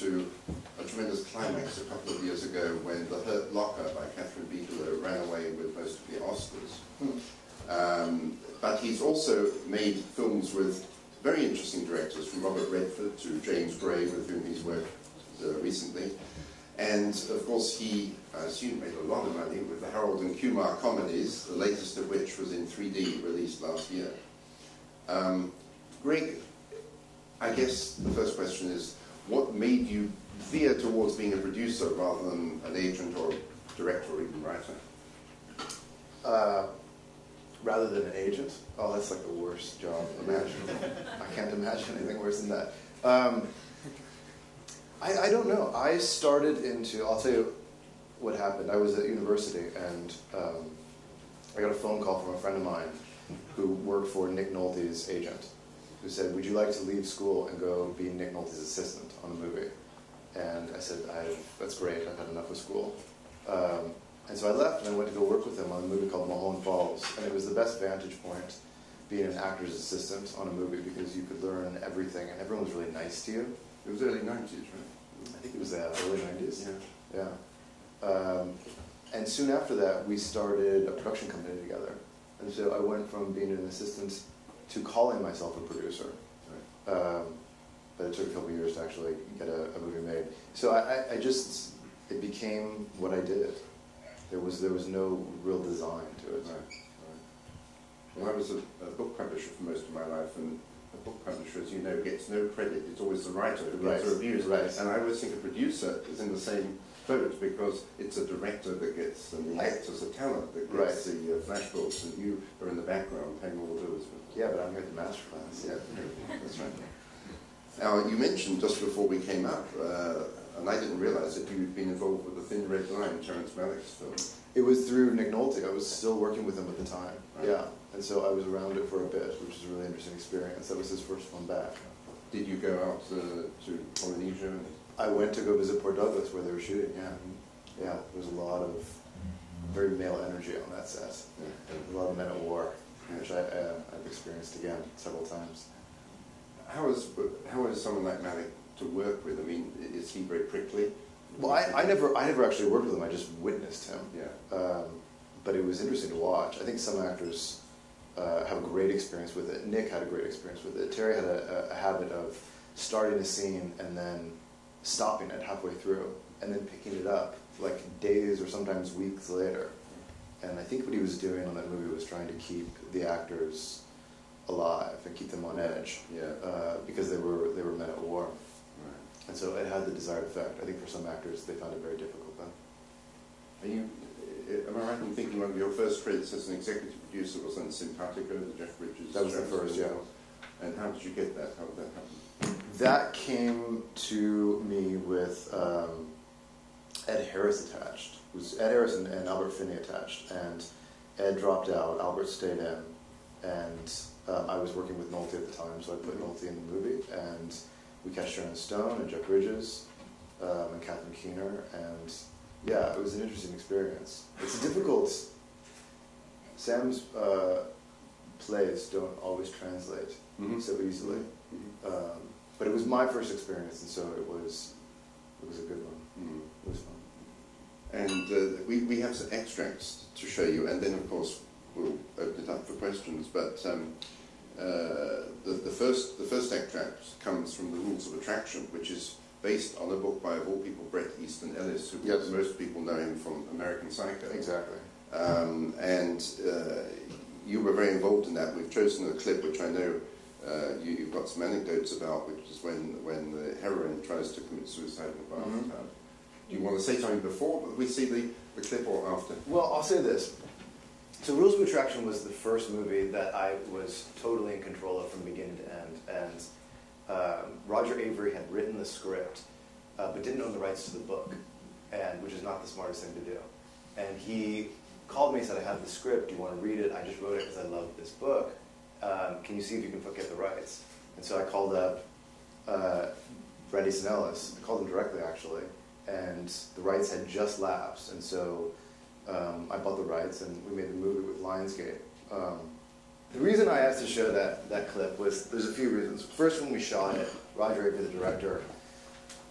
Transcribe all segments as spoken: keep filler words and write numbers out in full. To a tremendous climax a couple of years ago when The Hurt Locker by Kathryn Bigelow ran away with most of the Oscars. Um, but he's also made films with very interesting directors, from Robert Redford to James Gray, with whom he's worked uh, recently. And of course he, I assume, made a lot of money with the Harold and Kumar comedies, the latest of which was in three D, released last year. Um, Greg, I guess the first question is, what made you veer towards being a producer rather than an agent or director or even writer? Uh, rather than an agent? Oh, that's like the worst job imaginable. I can't imagine anything worse than that. Um, I, I don't know. I started into, I'll tell you what happened. I was at university and um, I got a phone call from a friend of mine who worked for Nick Nolte's agent, who said, would you like to leave school and go be Nick Nolte's assistant on a movie? And I said, I, that's great, I've had enough of school. Um, and so I left and I went to go work with him on a movie called Mulholland Falls. And it was the best vantage point, being an actor's assistant on a movie, because you could learn everything and everyone was really nice to you. It was early nineties, right? I think it was uh, early nineties. Yeah. Yeah. Um, and soon after that, we started a production company together. And so I went from being an assistant to calling myself a producer. Right. Um, but it took a couple years to actually get a, a movie made. So I, I just, it became what I did. There was there was no real design to it. Right. Right. Well, I was a, a book publisher for most of my life, and a book publisher, as you know, gets no credit. It's always the writer who writes the reviews. Right. And I always think a producer is in the same boat, because it's a director that gets, and the actor's a talent that gets right. the uh, flashbulbs, and you are in the background paying all the bills. Yeah, but I'm here at the master class. Yeah, that's right. Now, you mentioned just before we came up, uh, and I didn't realize that you'd been involved with The Thin Red Line, Terence Malick's film. It was through Nick Nolte. I was still working with him at the time. Right. Yeah, and so I was around it for a bit, which is a really interesting experience. That was his first one back. Did you go out uh, to Polynesia? And I went to go visit Port Douglas where they were shooting, yeah. Yeah, there was a lot of very male energy on that set. Yeah. A lot of men at war, which I, uh, I've experienced again several times. How is, how is someone like Malick to work with? I mean, is he very prickly? Well, I, I, never, I never actually worked with him, I just witnessed him. Yeah. Um, but it was interesting to watch. I think some actors uh, have a great experience with it. Nick had a great experience with it. Terry had a, a habit of starting a scene and then stopping it halfway through and then picking it up like days or sometimes weeks later. And I think what he was doing on that movie was trying to keep the actors alive and keep them on edge, yeah. uh, because they were they were men at war, right. And so it had the desired effect. I think for some actors they found it very difficult then. Are you, am I right in thinking one of your first credits as an executive producer was on Simpatico, the Jeff Bridges? That was the first, yeah. And how did you get that? How did that happen? That came to me with um, Ed Harris attached. It was Ed Harris and, and Albert Finney attached, and Ed dropped out, Albert stayed in, and um, I was working with Nolte at the time, so I put Nolte in the movie, and we cast Sharon Stone and Jeff Bridges um, and Kathleen Keener, and yeah, it was an interesting experience. It's difficult. Sam's uh, plays don't always translate mm-hmm. so easily. Mm-hmm. um, But it was my first experience, and so it was, it was a good one. Mm. It was fun. And uh, we, we have some extracts to show you, and then, of course, we'll open it up for questions. But um, uh, the, the, first, the first extract comes from The Rules of Attraction, which is based on a book by, of all people, Bret Easton Ellis, who yes. most people know him from American Psycho. Exactly. Um, and uh, you were very involved in that. We've chosen a clip which I know uh, you, you've got some anecdotes about, which is when when the heroine tries to commit suicide in a bath tub. Do you want to say something before we see the, the clip or after? Well, I'll say this. So Rules of Attraction was the first movie that I was totally in control of from beginning to end. And um, Roger Avery had written the script, uh, but didn't own the rights to the book, and which is not the smartest thing to do. And he called me and said, I have the script, do you want to read it? I just wrote it because I love this book. Um, can you see if you can get the rights? And so I called up uh, Randy Sinellis. I called him directly, actually. And the rights had just lapsed, and so um, I bought the rights, and we made the movie with Lionsgate. Um, the reason I asked to show that, that clip was, there's a few reasons. First, when we shot it, Roger Avery, the director,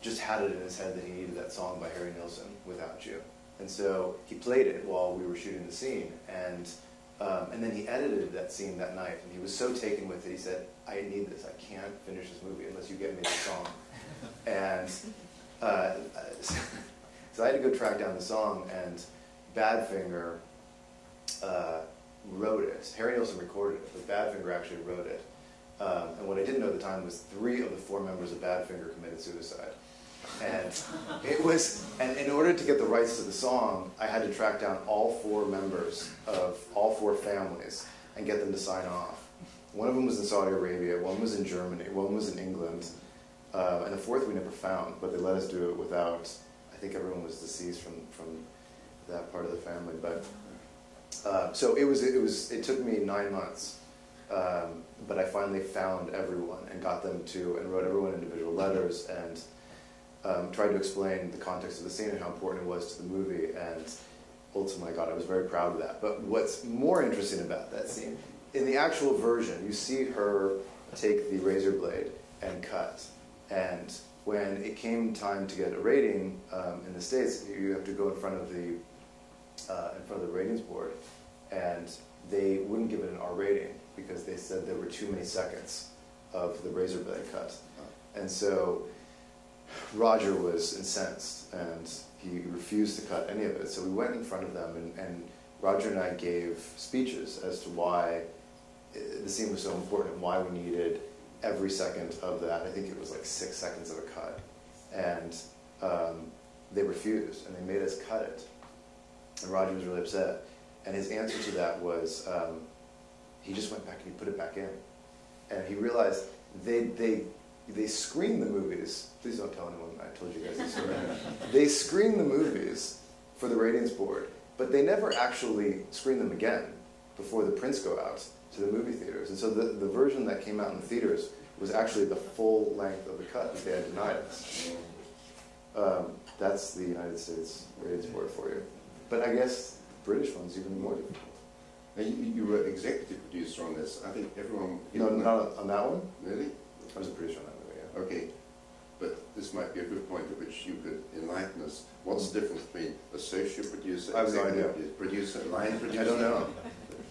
just had it in his head that he needed that song by Harry Nilsson, Without You. And so he played it while we were shooting the scene, and, um, and then he edited that scene that night, and he was so taken with it, he said, I need this, I can't finish this movie unless you get me the song. And Uh, so I had to go track down the song, and Badfinger uh, wrote it. Harry Nilsson recorded it, but Badfinger actually wrote it. Um, and what I didn't know at the time was three of the four members of Badfinger committed suicide. And it was, and in order to get the rights to the song, I had to track down all four members of all four families and get them to sign off. One of them was in Saudi Arabia, one was in Germany, one was in England. Uh, and the fourth we never found, but they let us do it without, I think everyone was deceased from, from that part of the family. But uh, so it was, it was, it took me nine months, um, but I finally found everyone and got them to, and wrote everyone individual letters, and um, tried to explain the context of the scene and how important it was to the movie, and ultimately, God, I was very proud of that. But what's more interesting about that scene, in the actual version, you see her take the razor blade and cut. And when it came time to get a rating um, in the States, you have to go in front of the uh, in front of the ratings board, and they wouldn't give it an R rating because they said there were too many seconds of the razor blade cut. And so Roger was incensed, and he refused to cut any of it. So we went in front of them, and, and Roger and I gave speeches as to why the scene was so important and why we needed every second of that. I think it was like six seconds of a cut. And um, they refused, and they made us cut it. And Roger was really upset. And his answer to that was, um, he just went back and he put it back in. And he realized they, they, they screen the movies. Please don't tell anyone I told you guys this story. They screen the movies for the ratings board, but they never actually screen them again before the prints go out to the movie theaters. And so the, the version that came out in the theaters was actually the full length of the cut that they had denied us. Um, that's the United States ratings board for you. But I guess the British one's even more difficult. Now, you, you were executive producer on this. I think everyone... No, not on that one? Really? I was a producer on that one, yeah. Okay. But this might be a good point at which you could enlighten us. What's the difference between associate producer, executive producer, line producer? I don't know.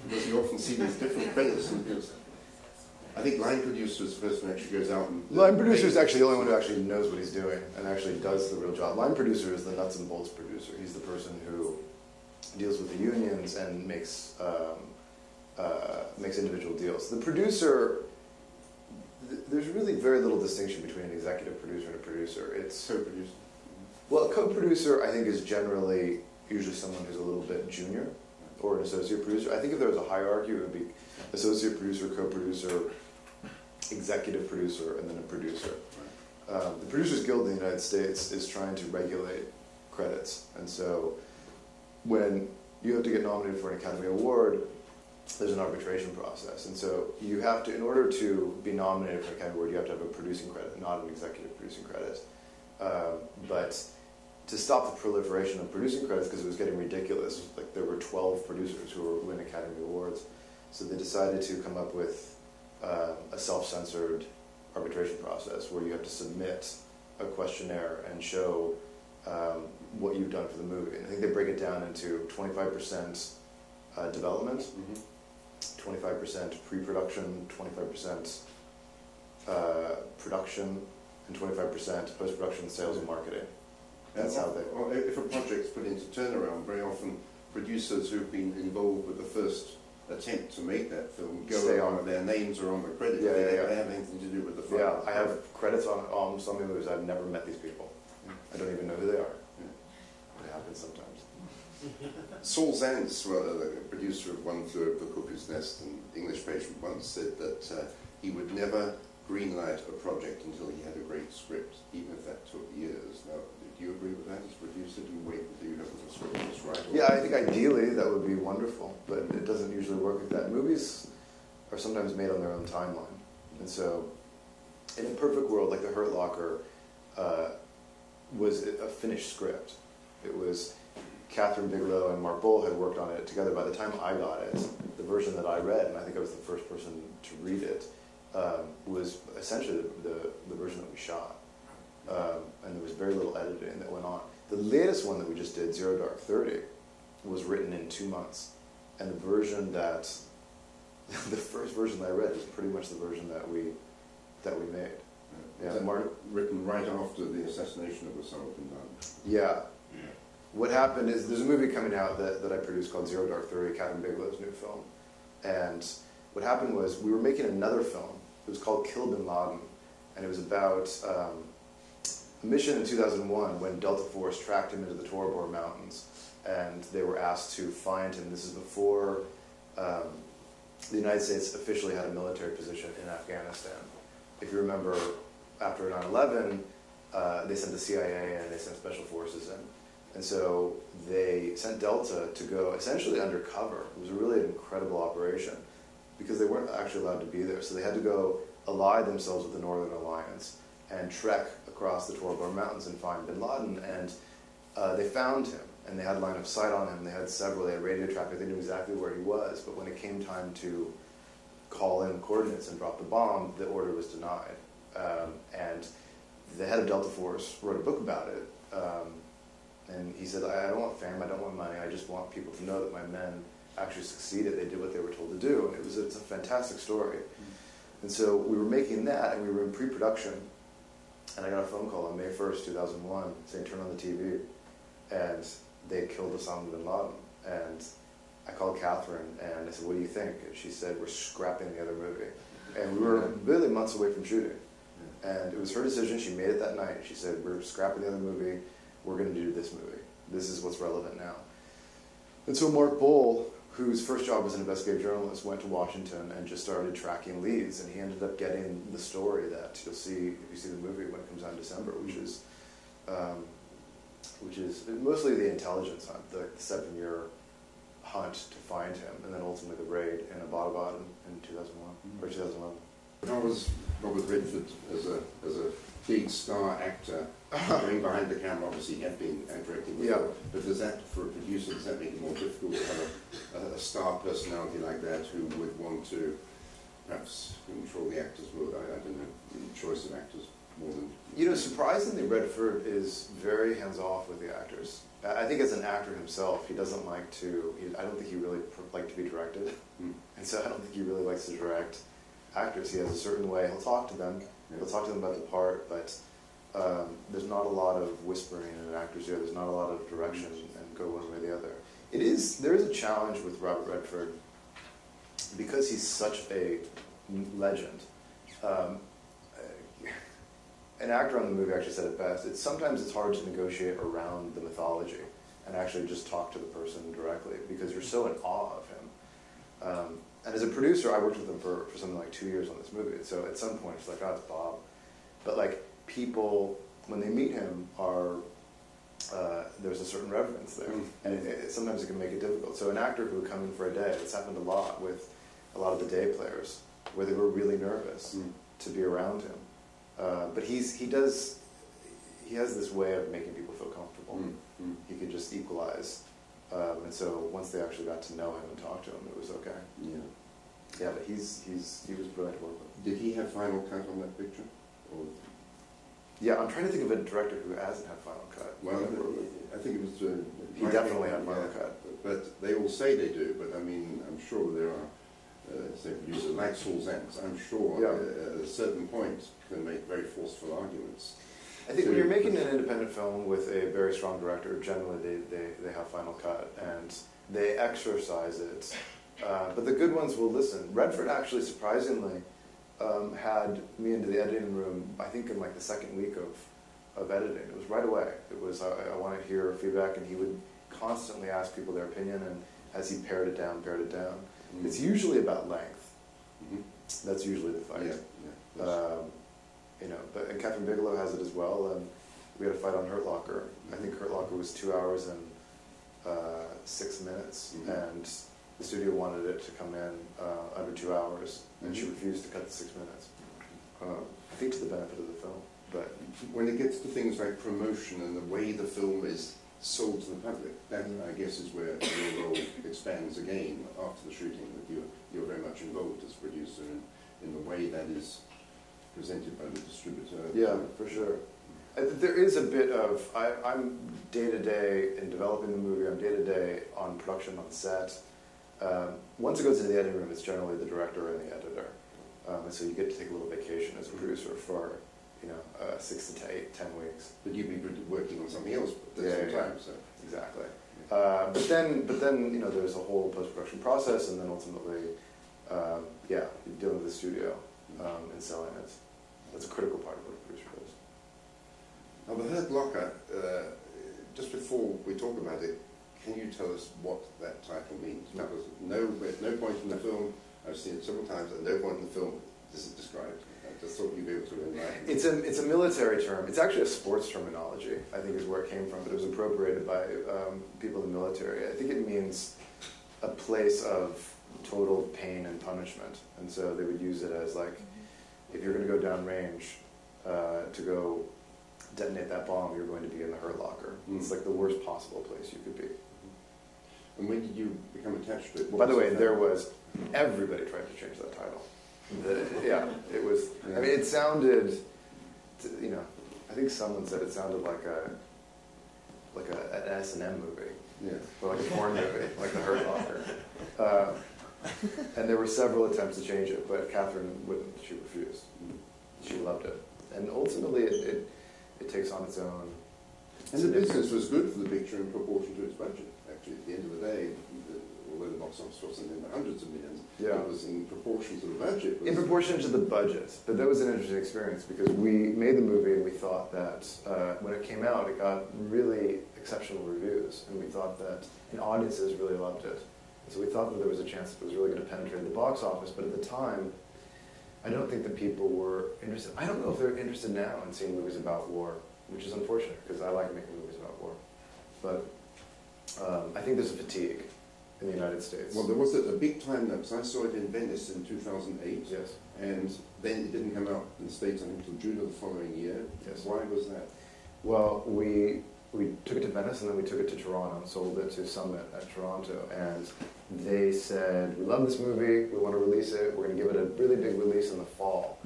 Because you often see these different things. I think line producer is the person who actually goes out and... Line producer is actually the only one who actually knows what he's doing and actually does the real job. Line producer is the nuts and bolts producer. He's the person who deals with the unions and makes, um, uh, makes individual deals. The producer, th there's really very little distinction between an executive producer and a producer. It's co-producer. Well, a co-producer, I think, is generally usually someone who's a little bit junior, or an associate producer. I think if there was a hierarchy, it would be associate producer, co-producer, executive producer, and then a producer. Right. Um, the Producers Guild in the United States is trying to regulate credits. And so when you have to get nominated for an Academy Award, there's an arbitration process. And so you have to, in order to be nominated for an Academy Award, you have to have a producing credit, not an executive producing credit. Um, but to stop the proliferation of producing credits, because it was getting ridiculous, like there were twelve producers who were winning Academy Awards, so they decided to come up with uh, a self-censored arbitration process where you have to submit a questionnaire and show um, what you've done for the movie. And I think they break it down into twenty-five percent uh, development, twenty-five percent mm-hmm. pre-production, twenty-five percent uh, production, and twenty-five percent post-production, sales and marketing. That's how they... Or if a project's put into turnaround, very often producers who've been involved with the first attempt to make that film go Stay on. Their names are on the credits. Yeah, yeah, they don't yeah. have anything to do with the film. Yeah, I have credits on, on some movies. I've never met these people. I don't even know who they are. Yeah. It happens sometimes. Saul Zaentz, the producer of One Flew Over the Cuckoo's Nest and English Patient, once said that uh, he would never greenlight a project until he had a great script, even if that took years. Now, do you agree with that as a producer? Do you wait until you have the script that's right? Yeah, I think ideally that would be wonderful, but it doesn't usually work like that. Movies are sometimes made on their own timeline. And so, in a perfect world, like The Hurt Locker uh, was a finished script. It was... Kathryn Bigelow and Mark Boal had worked on it together. By the time I got it, the version that I read, and I think I was the first person to read it, um, was essentially the, the, the version that we shot. Um, and there was very little editing that went on. The latest one that we just did, Zero Dark Thirty, was written in two months. And the version that, the first version that I read is pretty much the version that we, that we made. Yeah. Was that Mark, written right after the assassination of Osama bin Laden? Yeah. Yeah. What happened is, there's a movie coming out that, that I produced called Zero Dark Thirty, Kathryn Bigelow's new film. And what happened was, we were making another film. It was called Kill Bin Laden. And it was about um, a mission in two thousand one when Delta Force tracked him into the Tora Bora mountains. And they were asked to find him. This is before um, the United States officially had a military position in Afghanistan. If you remember, after nine eleven, uh, they sent the C I A and they sent special forces in. And so they sent Delta to go essentially undercover. It was really an incredible operation because they weren't actually allowed to be there. So they had to go ally themselves with the Northern Alliance and trek across the Tora Bora Mountains and find bin Laden. And uh, they found him, and they had line of sight on him. They had several, they had radio trackers. They knew exactly where he was. But when it came time to call in coordinates and drop the bomb, the order was denied. Um, and the head of Delta Force wrote a book about it. Um, And he said, I don't want fame, I don't want money, I just want people to know that my men actually succeeded, they did what they were told to do. And it was it's a fantastic story. Mm-hmm. And so we were making that, and we were in pre-production, and I got a phone call on May first, two thousand one, saying, turn on the T V. And they had killed Osama bin Laden. And I called Kathryn, and I said, what do you think? And she said, we're scrapping the other movie. And we were really months away from shooting. Yeah. And it was her decision, she made it that night. She said, we're scrapping the other movie. We're going to do this movie. This is what's relevant now. And so Mark Boal, whose first job was an investigative journalist, went to Washington and just started tracking leads. And he ended up getting the story that you'll see if you see the movie when it comes out in December, which is, um, which is mostly the intelligence hunt, the seven-year hunt to find him, and then ultimately the raid in Abbottabad in, in two thousand one mm-hmm. or two thousand eleven. How was Robert Redford as a as a big star actor? Going behind the camera, obviously, he had been directing before, yeah. But does that, for a producer, does that make it more difficult to have a, a star personality like that who would want to perhaps control the actors? Well, I, I don't know, the choice of actors more than... You know, surprisingly, Redford is very hands-off with the actors. I think as an actor himself, he doesn't like to... He, I don't think he really likes to be directed, mm. and so I don't think he really likes to direct actors. He has a certain way. He'll talk to them. Yeah. He'll talk to them about the part, but... Um, there's not a lot of whispering in an actor's ear. There's not a lot of direction and go one way or the other. It is there is a challenge with Robert Redford because he's such a legend. Um, an actor on the movie actually said it best. It's sometimes it's hard to negotiate around the mythology and actually just talk to the person directly because you're so in awe of him. Um, and as a producer, I worked with him for, for something like two years on this movie. So at some point, it's like, oh, it's Bob, but like. People, when they meet him, are uh, there's a certain reverence there, mm. and it, it, sometimes it can make it difficult. So an actor who would come in for a day, it's happened a lot with a lot of the day players, where they were really nervous mm. to be around him. Uh, but he's he does he has this way of making people feel comfortable. Mm. Mm. He could just equalize, um, and so once they actually got to know him and talk to him, it was okay. Yeah, yeah. But he's he's he was brilliant to work with. Did he have final cut on that picture? Or Yeah, I'm trying to think of a director who hasn't had Final Cut. Well, I think it was... Uh, he definitely had Final yeah, Cut. But, but they all say they do, but I mean, I'm sure there are, uh, say, producers like Saul Zaentz, I'm sure yeah. uh, at a certain point can make very forceful arguments. I think so, when you're making an independent film with a very strong director, generally they, they, they have Final Cut, and they exercise it Uh, but the good ones will listen. Redford actually, surprisingly, um, had me into the editing room, I think in like the second week of, of editing. It was right away. It was, I, I want to hear feedback, and he would constantly ask people their opinion, and as he pared it down, pared it down. Mm-hmm. It's usually about length. Mm-hmm. That's usually the fight. Yeah, yeah, um, you know, but, and Kathryn Bigelow has it as well, and we had a fight on Hurt Locker. Mm-hmm. I think Hurt Locker was two hours and uh, six minutes, mm-hmm. and the studio wanted it to come in uh, under two hours, and mm-hmm. she refused to cut the six minutes. Uh, I think to the benefit of the film. But when it gets to things like promotion and the way the film is sold to the public, that I guess is where your role expands again after the shooting, that you, you're very much involved as producer in, in the way that is presented by the distributor. Yeah, for sure. There is a bit of, I, I'm day-to-day in developing the movie, I'm day-to-day on production, on set. Um, once it goes into the editing room, it's generally the director and the editor. Um, and so you get to take a little vacation as a producer for, you know, uh, six to eight, ten weeks. But you'd be working on something else at the same time, so. Exactly. Yeah. Uh, but then, but then, you know, there's a whole post-production process, and then ultimately, um, yeah, you're dealing with the studio um, and selling it. That's a critical part of what a producer does. Now, The Hurt Locker, uh, just before we talk about it, can you tell us what that title means? No. Because no, at no point in the film, I've seen it several times, at no point in the film is it described. I just thought you'd be able to enlighten. It's a, it's a military term. It's actually a sports terminology, I think is where it came from, but it was appropriated by um, people in the military. I think it means a place of total pain and punishment. And so they would use it as like, if you're going to go downrange uh, to go detonate that bomb, you're going to be in the Hurt Locker. Mm. It's like the worst possible place you could be. And when did you become attached to it? What By the way, there was, everybody tried to change that title. The, yeah, it was, yeah. I mean, it sounded, you know, I think someone said it sounded like a, like a, an S and M movie. Yeah. Or like a porn movie, like The Hurt Locker. Uh, and there were several attempts to change it, but Kathryn wouldn't. She refused. She loved it. And ultimately, it, it, it takes on its own. And the business was good for the picture in proportion to its budget. Actually, at the end of the day, the, although the box office wasn't in the hundreds of millions, yeah. It was in proportion to the budget. In proportion to the budget. But that was an interesting experience, because we made the movie and we thought that uh, when it came out, it got really exceptional reviews. And we thought that, and audiences really loved it. And so we thought that there was a chance that it was really going to penetrate the box office. But at the time, I don't think that people were interested. I don't know if they're interested now in seeing movies about war, which is unfortunate, because I like making movies about war. But um, I think there's a fatigue in the United States. Well, there was a, a big time lapse. I saw it in Venice in two thousand eight. Yes. And then it didn't come out in the States until June of the following year. Yes. Why was that? Well, we, we took it to Venice, and then we took it to Toronto and sold it to Summit at Toronto. And they said, we love this movie, we want to release it, we're going to give it a really big release in the fall.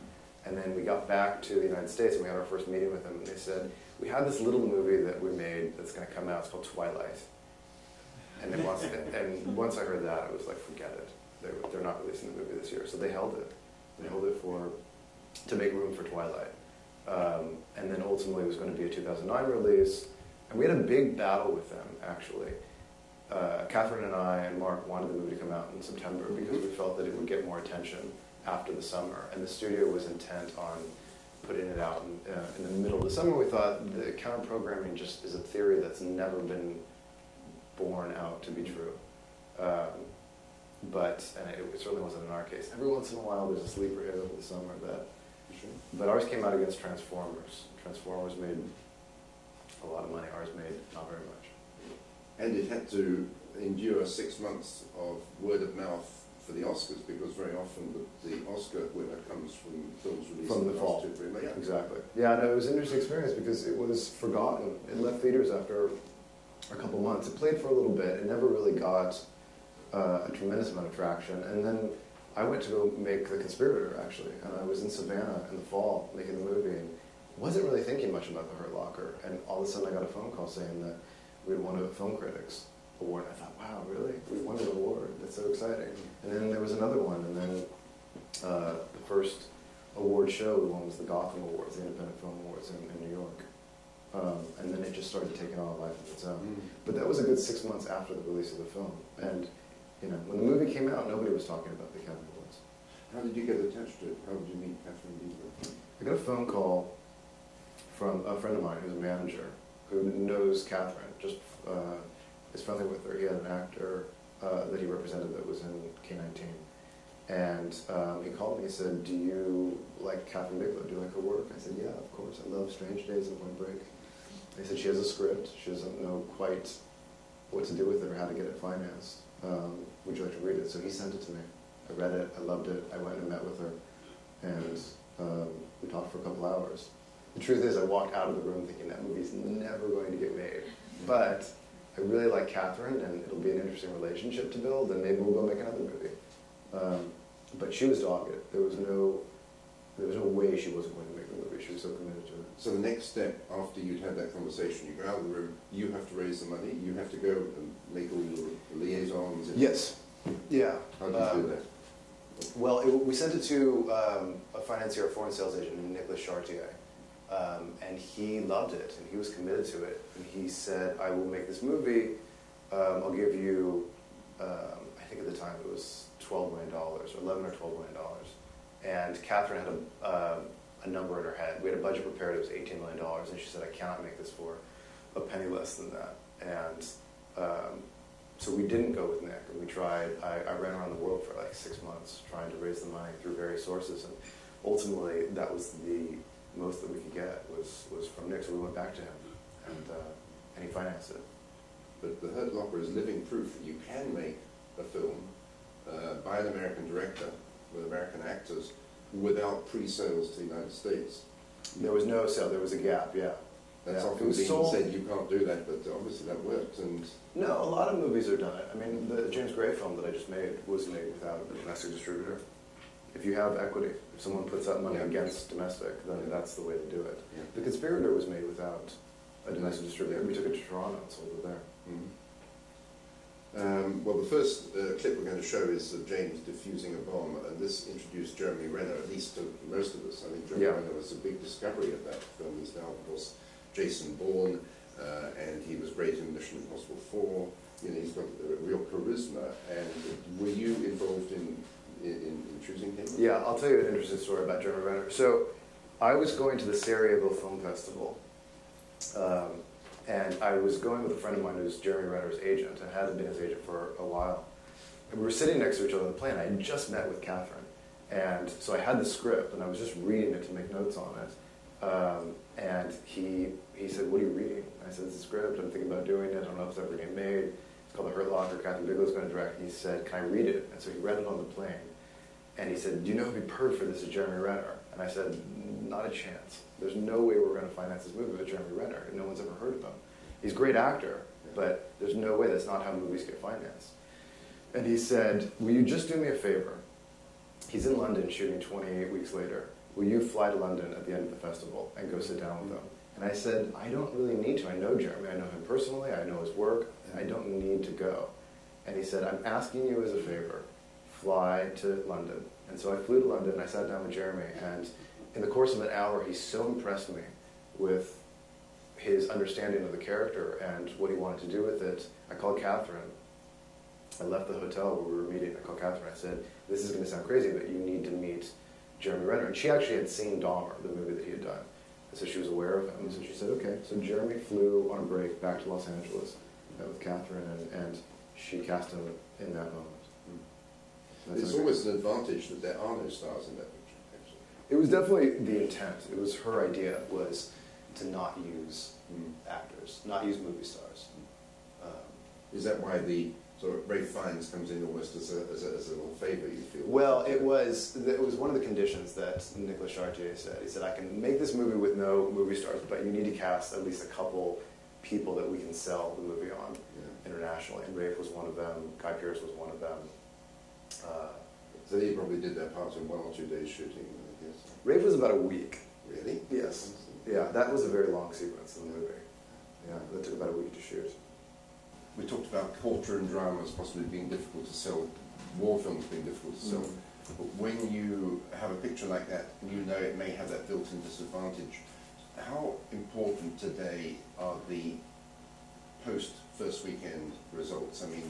And then we got back to the United States, and we had our first meeting with them, and they said, we had this little movie that we made that's going to come out, it's called Twilight. And, they wanted it. And once I heard that, it was like, forget it. They were, they're not releasing the movie this year. So they held it. They held it for to make room for Twilight. Um, and then ultimately it was going to be a two thousand nine release. And we had a big battle with them, actually. Uh, Kathryn and I and Mark wanted the movie to come out in September because we felt that it would get more attention after the summer, and the studio was intent on putting it out in, uh, in the middle of the summer. We thought the counter-programming just is a theory that's never been borne out to be true. Um, but and it, it certainly wasn't in our case. Every once in a while there's a sleeper hit over the summer. That, sure. But ours came out against Transformers. Transformers made a lot of money. Ours made not very much. And it had to endure six months of word of mouth for the Oscars, because very often the, the Oscar winner comes from films released from the, the fall. Yeah, exactly. Yeah, no, it was an interesting experience because it was forgotten. It left theaters after a couple months. It played for a little bit. It never really got uh, a tremendous amount of traction. And then I went to go make The Conspirator, actually, and I was in Savannah in the fall making the movie and wasn't really thinking much about The Hurt Locker. And all of a sudden I got a phone call saying that we had won a Film Critics Award. I thought, wow, really? We won an award. That's so exciting. And then there was another one, and then uh, the first award show we won was the Gotham Awards, the Independent Film Awards in, in New York. Um, and then it just started taking on a life of its own. Mm. But that was a good six months after the release of the film. And You know, when the movie came out, nobody was talking about the Academy Awards. How did you get attached to it? How did you meet Kathryn Bigelow? I got a phone call from a friend of mine who's a manager who knows Kathryn, just uh, is friendly with her. He had an actor uh, that he represented that was in K nineteen. And um, he called me and said, do you like Kathryn Bigelow? Do you like her work? I said, yeah, of course. I love Strange Days and Point Break. They said, she has a script. She doesn't know quite what to do with it or how to get it financed. Um, would you like to read it? So he sent it to me. I read it. I loved it. I went and met with her. And um, we talked for a couple hours. The truth is, I walked out of the room thinking that movie's never going to get made. But I really like Kathryn, and it'll be an interesting relationship to build, and maybe we'll go make another movie. Um, but she was dogged. There was no, there was no way she wasn't going to make the movie. She was so committed to it. So the next step after you'd had that conversation, you go out of the room. You have to raise the money. You have to go and make all your liaisons. And yes. Yeah. How did um, you do that? Well, it, we sent it to um, a financier, a foreign sales agent, named Nicholas Chartier, um, and he loved it and he was committed to it. And he said, "I will make this movie. Um, I'll give you." Um, I think at the time it was twelve million dollars, or eleven or twelve million dollars. And Kathryn had a, uh, a number in her head. We had a budget prepared, it was eighteen million dollars, and she said, I cannot make this for a penny less than that. And um, so we didn't go with Nick, and we tried, I, I ran around the world for like six months trying to raise the money through various sources, and ultimately that was the most that we could get was, was from Nick, so we went back to him, and, uh, and he financed it. But The Hurt Locker is living proof that you can make a film Uh, by an American director, with American actors, without pre-sales to the United States. There was no sale, there was a gap, yeah. That's yeah. often being sold. Said you can't do that, but obviously that worked. And no, a lot of movies are done. I mean, the James Gray film that I just made was made without a domestic distributor. If you have equity, if someone puts up money yeah. against domestic, then yeah. that's the way to do it. Yeah. The Conspirator was made without a domestic yeah. distributor. We took it to Toronto and sold it there. Mm-hmm. Um, well, the first uh, clip we're going to show is of James defusing a bomb, and this introduced Jeremy Renner, at least to most of us. I think Jeremy yeah. Renner was a big discovery of that film. He's now, of course, Jason Bourne, uh, and he was great in Mission Impossible four. You know, he's got a real charisma. And were you involved in, in, in choosing him? Yeah, I'll tell you an interesting story about Jeremy Renner. So, I was going to the Sarajevo Film Festival. Um, And I was going with a friend of mine who's Jeremy Renner's agent, and hadn't been his agent for a while. And we were sitting next to each other on the plane. I had just met with Kathryn. And so I had the script, and I was just reading it to make notes on it. Um, and he he said, what are you reading? I said, it's a script. I'm thinking about doing it. I don't know if it's ever going to get made. It's called The Hurt Locker. Kathryn Bigelow's going to direct. And he said, can I read it? And so he read it on the plane. And he said, do you know who would be perfect for this is Jeremy Renner? And I said, not a chance. There's no way we're going to finance this movie with Jeremy Renner. No one's ever heard of him. He's a great actor, but there's no way. That's not how movies get financed. And he said, will you just do me a favor? He's in London shooting twenty-eight weeks later. Will you fly to London at the end of the festival and go sit down with him? And I said, I don't really need to. I know Jeremy. I know him personally. I know his work. I don't need to go. And he said, I'm asking you as a favor. Fly to London. And so I flew to London, and I sat down with Jeremy, and in the course of an hour, he so impressed me with his understanding of the character and what he wanted to do with it. I called Kathryn. I left the hotel where we were meeting. I called Kathryn. I said, this is going to sound crazy, but you need to meet Jeremy Renner. And she actually had seen Dahmer, the movie that he had done. And so she was aware of him. And so she said, okay. So Jeremy flew on a break back to Los Angeles with Kathryn, and, and she cast him in that moment. That's it's okay. always an advantage that there are no stars in that picture, actually. It was definitely the intent. It was her idea was to not use mm. actors, not use movie stars. Mm. Um, Is that why the sort of Ralph Fiennes comes in almost as a, as a, as a little favor, you feel? Well, it was, it was one of the conditions that Nicolas Chartier said. He said, I can make this movie with no movie stars, but you need to cast at least a couple people that we can sell the movie on yeah. internationally. And Ralph was one of them. Guy Pearce was one of them. Uh, so he probably did that part in one or two days shooting, I guess. Rafe was about a week. Really? Yes. Yeah, that was a very long sequence in the movie. Yeah, that took about a week to shoot. We talked about culture and dramas possibly being difficult to sell, war films being difficult to sell. Mm. But when you have a picture like that, you know it may have that built-in disadvantage. How important today are the post-first weekend results? I mean,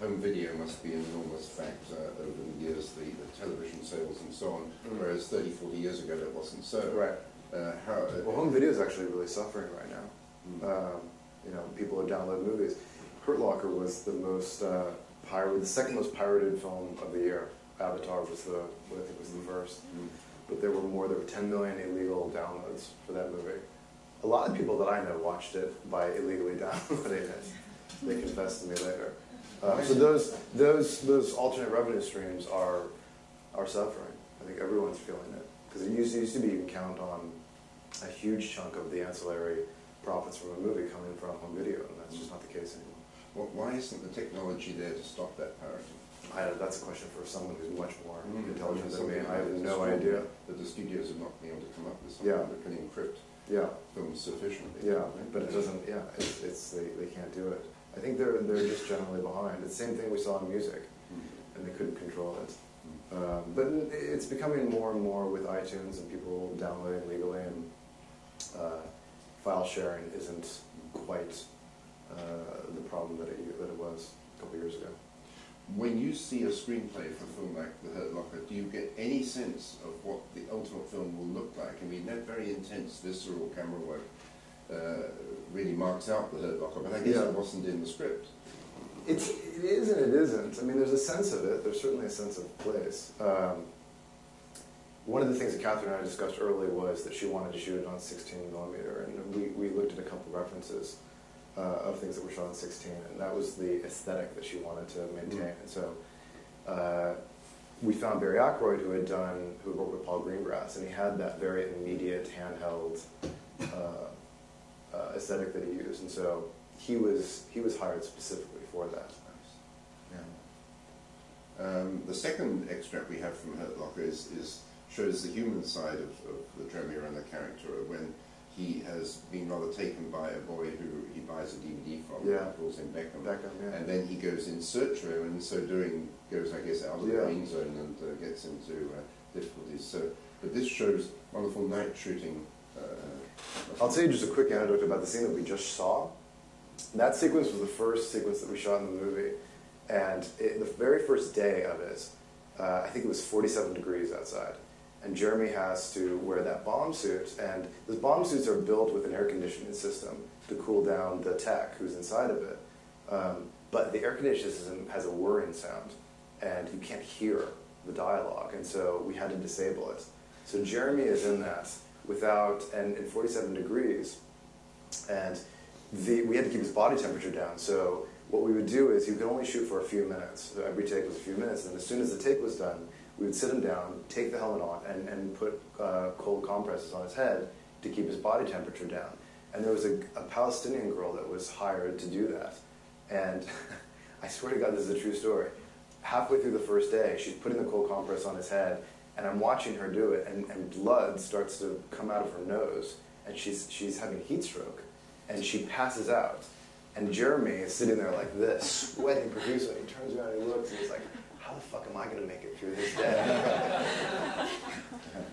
home video must be an enormous factor uh, over the years, the, the television sales and so on, mm. whereas thirty, forty years ago that wasn't so. Right. Uh, how, uh, well, home video is actually really suffering right now. Mm. Um, you know, people are downloading movies. Hurt Locker was the most uh, pirated, the second most pirated film of the year. Avatar was the, I think was the first. Mm. But there were more, there were ten million illegal downloads for that movie. A lot of people that I know watched it by illegally downloading it. They confessed to me later. Uh, so those, those, those alternate revenue streams are, are suffering. I think everyone's feeling it. Because it used, it used to be you can count on a huge chunk of the ancillary profits from a movie coming from home video, and that's just not the case anymore. Well, why isn't the technology there to stop that piracy? I, that's a question for someone who's much more mm-hmm. intelligent than me. I have no idea. That the studios have not been able to come up with something yeah. that can encrypt yeah. films sufficiently. Yeah, but it doesn't, yeah, it's, it's they, they can't do it. I think they're, they're just generally behind. It's the same thing we saw in music, mm-hmm. and they couldn't control it. Mm-hmm. um, but it's becoming more and more with iTunes and people downloading legally, and uh, file sharing isn't quite uh, the problem that it, that it was a couple years ago. When you see a screenplay for a film like The Hurt Locker, do you get any sense of what the ultimate film will look like? I mean, that very intense visceral camera work uh, really marks out The Hurt Locker, but I guess yeah. it wasn't in the script. It's, it is and it isn't. I mean, there's a sense of it. There's certainly a sense of place. Um, one of the things that Kathryn and I discussed early was that she wanted to shoot it on sixteen millimeter, and we, we looked at a couple references Uh, of things that were shot in sixteen, and that was the aesthetic that she wanted to maintain. Mm-hmm. And so uh, we found Barry Ackroyd, who had done, who worked with Paul Greengrass, and he had that very immediate handheld uh, uh, aesthetic that he used. And so he was he was hired specifically for that. Nice. Yeah. Um, the second extract we have from Hurt Locker is, is shows the human side of, of the Jeremy Renner character when he has been rather taken by a boy who he buys a D V D from, yeah. and calls him Beckham, Beckham yeah. and then he goes in search of him, and so doing goes, I guess, out of yeah. the green zone and uh, gets into uh, difficulties. So, but this shows wonderful night shooting. Uh, I'll tell you just a quick anecdote about the scene that we just saw. That sequence was the first sequence that we shot in the movie, and it, the very first day of it, uh, I think it was forty-seven degrees outside. And Jeremy has to wear that bomb suit, and those bomb suits are built with an air conditioning system to cool down the tech who's inside of it. Um, but the air conditioning system has a whirring sound, and you can't hear the dialogue, and so we had to disable it. So Jeremy is in that without, and in forty-seven degrees, and the, we had to keep his body temperature down. So what we would do is you could only shoot for a few minutes. Every take was a few minutes, and as soon as the take was done, we would sit him down, take the helmet on, and, and put uh, cold compresses on his head to keep his body temperature down. And there was a, a Palestinian girl that was hired to do that. And I swear to God, this is a true story. Halfway through the first day, she's putting the cold compress on his head, and I'm watching her do it, and, and blood starts to come out of her nose, and she's, she's having a heat stroke, and she passes out. And Jeremy is sitting there like this, sweating profusely. He turns around and he looks, and he's like, how the fuck am I going to make it through this day?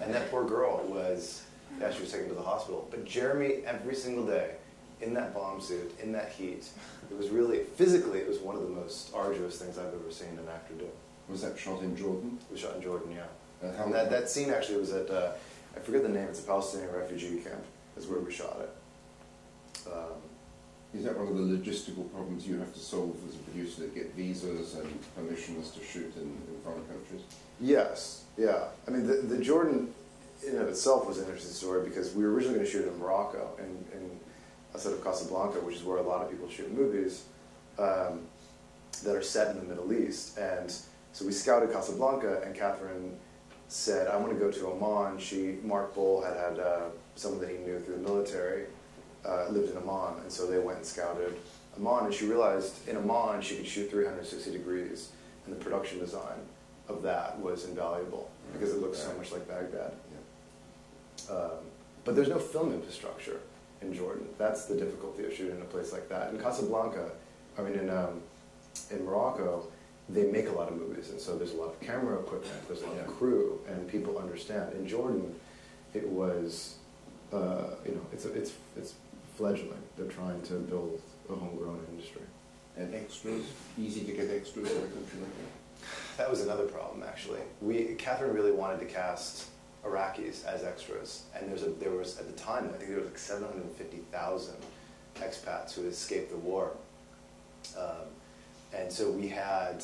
And that poor girl was, yeah, she was taken to the hospital. But Jeremy, every single day, in that bomb suit, in that heat, it was really, physically, it was one of the most arduous things I've ever seen an actor do. Was that shot in Jordan? It was shot in Jordan, yeah. Uh, and that, that scene actually was at, uh, I forget the name, it's a Palestinian refugee camp, is where we shot it. Um, Is that one of the logistical problems you have to solve as a producer, to get visas and permissions to shoot in, in foreign countries? Yes, yeah. I mean, the, the Jordan in and of itself was an interesting story because we were originally going to shoot in Morocco, in, in a sort of Casablanca, which is where a lot of people shoot movies um, that are set in the Middle East. And so we scouted Casablanca, and Kathryn said, I want to go to Amman. She, Mark Boal had had uh, someone that he knew through the military. Uh, lived in Amman, and so they went and scouted Amman, and she realized in Amman she could shoot three hundred sixty degrees, and the production design of that was invaluable because it looks so much like Baghdad. Yeah. Um, but there's no film infrastructure in Jordan. That's the difficulty of shooting in a place like that. In Casablanca, I mean in, um, in Morocco, they make a lot of movies, and so there's a lot of camera equipment, there's a lot yeah. of crew, and people understand. In Jordan, it was, uh, you know, it's, it's, it's fledgling. They're trying to build a homegrown industry. and extras, easy to get extras in a country like that? That was another problem, actually. We, Kathryn really wanted to cast Iraqis as extras, and there's a, there was, at the time, I think there was like seven hundred fifty thousand expats who had escaped the war. Um, and so we had,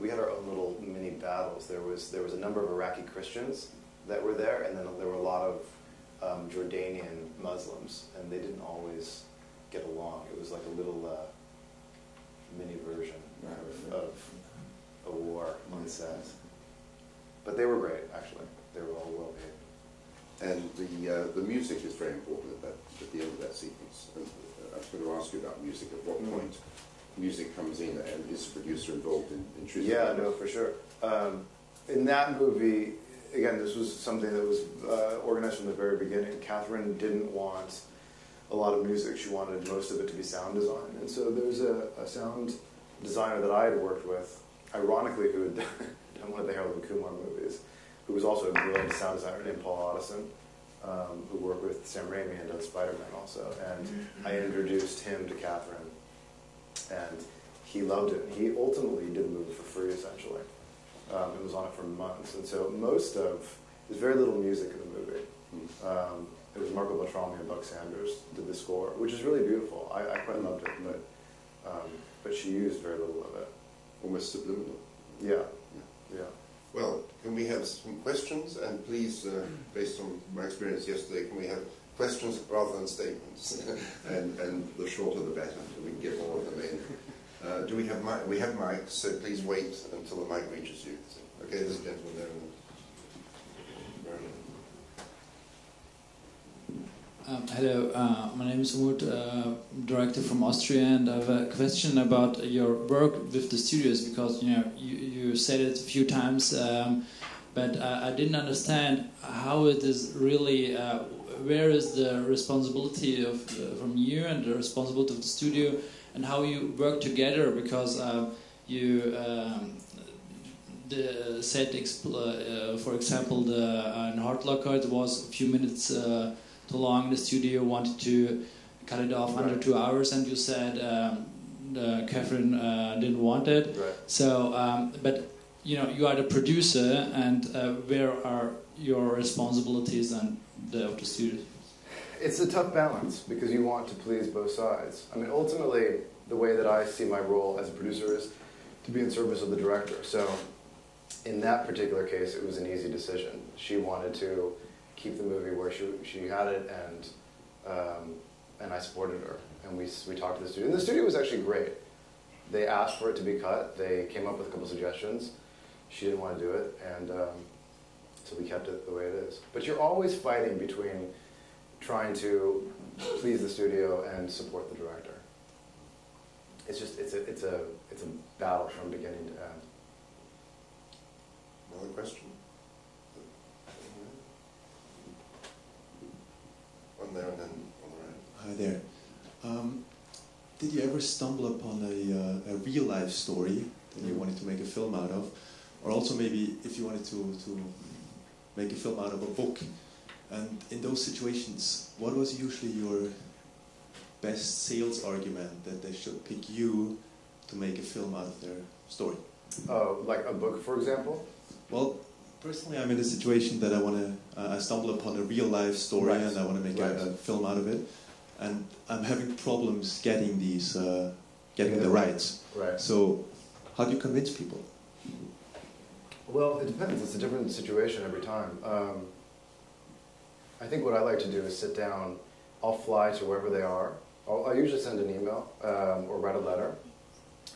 we had our own little mini battles. There was, there was a number of Iraqi Christians that were there, and then there were a lot of um, Jordanian Muslims, and they didn't always get along. It was like a little uh, mini version of, of a war on set. But they were great, actually. They were all well made. And the, uh, the music is very important at, that, at the end of that sequence. And I was going to ask you about music. At what point mm-hmm. music comes in, and is the producer involved in, in choosing? Yeah, no, for sure. Um, in that movie, again, this was something that was uh, organized from the very beginning. Kathryn didn't want a lot of music. She wanted most of it to be sound design. And so there's a, a sound designer that I had worked with, ironically, who had done one of the Harold and Kumar movies, who was also a brilliant sound designer named Paul Otteson, um, who worked with Sam Raimi and done Spider-Man also. And I introduced him to Kathryn, and he loved it. He ultimately did the movie for free, essentially. Um, it was on it for months. And so most of, there's very little music in the movie. Um, it was Marco Beltrami and Buck Sanders did the score, which is really beautiful. I, I quite loved it, but, um, but she used very little of it. Almost subliminal. Yeah. Yeah. Well, can we have some questions? And please, uh, based on my experience yesterday, can we have questions rather than statements? and, and the shorter the better, so we can get all of them in. Uh, do we have mic? We have mics, so please wait until the mic reaches you. Okay, this gentleman there. Um, hello, uh, my name is Umut, uh, director from Austria, and I have a question about your work with the studios, because you know you, you said it a few times, um, but I, I didn't understand how it is really. Uh, where is the responsibility of uh, from you and the responsibility of the studio, and how you work together? Because uh, you um, the set, uh, for example, the uh, in Hurt Locker, it was a few minutes. Uh, Too long. The studio wanted to cut it off right. under two hours, and you said um, the Kathryn uh, didn't want it. Right. So, um, but you know, you are the producer, and uh, where are your responsibilities and the of the studio? It's a tough balance because you want to please both sides. I mean, ultimately, the way that I see my role as a producer is to be in service of the director. So, in that particular case, it was an easy decision. She wanted to keep the movie where she she had it, and um, and I supported her, and we we talked to the studio. And the studio was actually great. They asked for it to be cut. They came up with a couple suggestions. She didn't want to do it, and um, so we kept it the way it is. But you're always fighting between trying to please the studio and support the director. It's just it's a it's a it's a battle from beginning to end. Another question. There and then on the right. Hi there. Um, did you ever stumble upon a, uh, a real life story that you wanted to make a film out of? Or also maybe if you wanted to, to make a film out of a book. And in those situations, what was usually your best sales argument that they should pick you to make a film out of their story? Oh, like a book, for example? Well, personally, I'm in a situation that I want to. Uh, I stumble upon a real life story, right. and I want to make right. a, a film out of it. And I'm having problems getting these, uh, getting yeah. the rights. Right. So, how do you convince people? Well, it depends. It's a different situation every time. Um, I think what I like to do is sit down. I'll fly to wherever they are. I'll, I'll usually send an email um, or write a letter,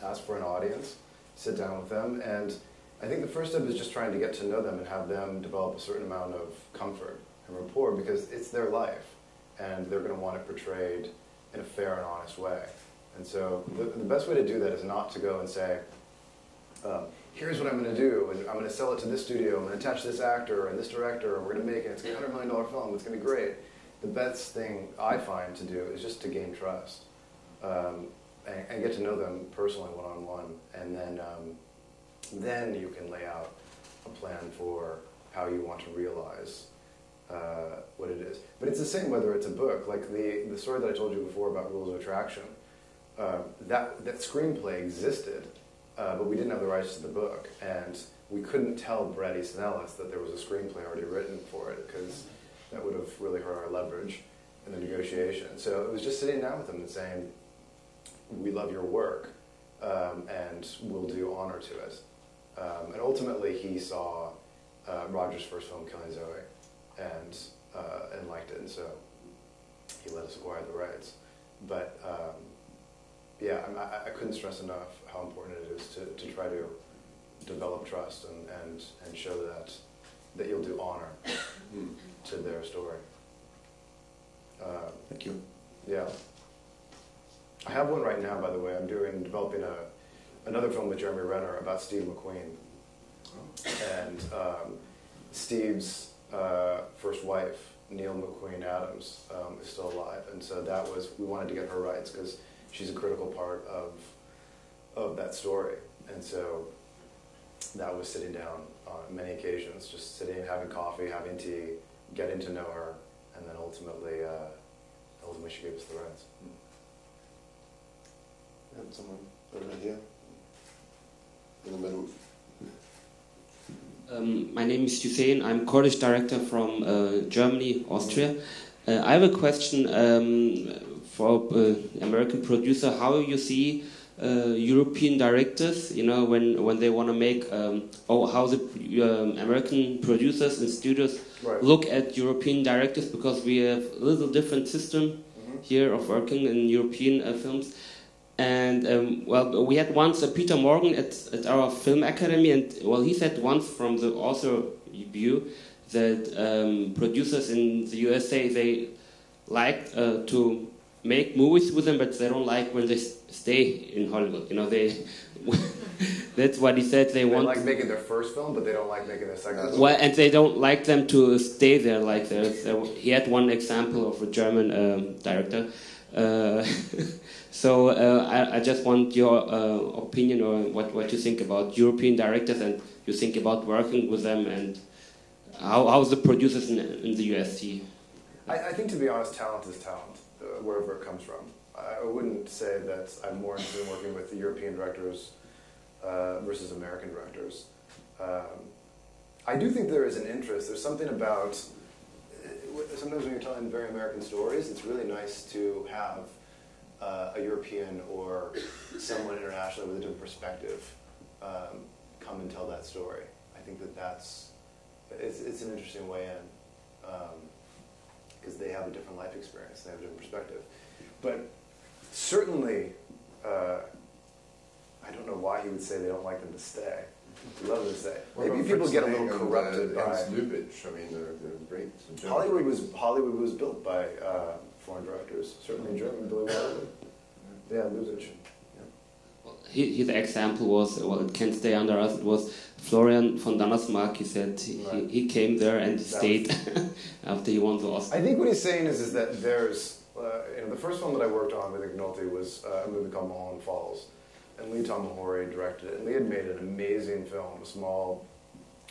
ask for an audience, sit down with them, and. I think the first step is just trying to get to know them and have them develop a certain amount of comfort and rapport, because it's their life, and they're going to want it portrayed in a fair and honest way. And so the, the best way to do that is not to go and say, um, here's what I'm going to do, and I'm going to sell it to this studio, I'm going to attach this actor and this director, and we're going to make it, it's going to be a one hundred million dollar film, it's going to be great. The best thing I find to do is just to gain trust um, and, and get to know them personally one-on-one, and then um, then you can lay out a plan for how you want to realize uh, what it is. But it's the same whether it's a book, like the, the story that I told you before about Rules of Attraction. uh, that, that screenplay existed, uh, but we didn't have the rights to the book. And we couldn't tell Brett Easton Ellis that there was a screenplay already written for it, because that would have really hurt our leverage in the negotiation. So it was just sitting down with them and saying, we love your work, um, and we'll do honor to it. Um, and ultimately, he saw uh, Roger's first film, Killing Zoe, and, uh, and liked it, and so he let us acquire the rights. But um, yeah, I, I couldn't stress enough how important it is to, to try to develop trust and, and, and show that, that you'll do honor to their story. Um, Thank you. Yeah. I have one right now, by the way. I'm doing developing a, another film with Jeremy Renner about Steve McQueen. And um, Steve's uh, first wife, Neil McQueen Adams, um, is still alive. And so that was, we wanted to get her rights because she's a critical part of, of that story. And so that was sitting down on many occasions, just sitting, having coffee, having tea, getting to know her, and then ultimately, uh, ultimately she gave us the rights. Yeah, someone over here, in the middle. Um, my name is Hüseyin. I'm Kurdish director from uh, Germany, Austria. Uh, I have a question um, for uh, American producer. How you see uh, European directors? You know, when when they want to make um, oh how the um, American producers and studios right. look at European directors, because we have a little different system mm-hmm. here of working in European uh, films. And, um, well, we had once uh, Peter Morgan at, at our film academy, and, well, he said once from the author review that um, producers in the U S A, they like uh, to make movies with them, but they don't like when they stay in Hollywood. You know, they... That's what he said. They, they want like making their first film, but they don't like making their second film. Well, and they don't like them to stay there. Like there's, there, he had one example of a German um, director. Uh, so uh, I, I just want your uh, opinion or what what you think about European directors, and you think about working with them, and how how's the producers in, in the U S see? I, I think, to be honest, talent is talent, uh, wherever it comes from. I wouldn't say that I'm more interested in working with the European directors uh, versus American directors. Um, I do think there is an interest. There's something about. Sometimes when you're telling very American stories, it's really nice to have uh, a European or someone international with a different perspective um, come and tell that story. I think that that's, it's, it's an interesting way in, because um, they have a different life experience, they have a different perspective. But certainly, uh, I don't know why he would say they don't like them to stay. Love to say. Maybe people Fritz get a little corrupted by Lubitsch. I mean, they're, they're great. Hollywood was Hollywood was built by uh, foreign directors. Certainly, German Billy Wilder. Yeah, Lubitsch. Yeah. Well, his example was, well, it can't stay under us. It was Florian von Dannersmarck. He said he, right. he came there and that stayed was, after he won the Oscar. I think what he's saying is is that there's uh, you know, the first one that I worked on with Nick Nolte was uh, a movie called Mulholland Falls. And Lee Tomahori directed it, and Lee had made an amazing film, a small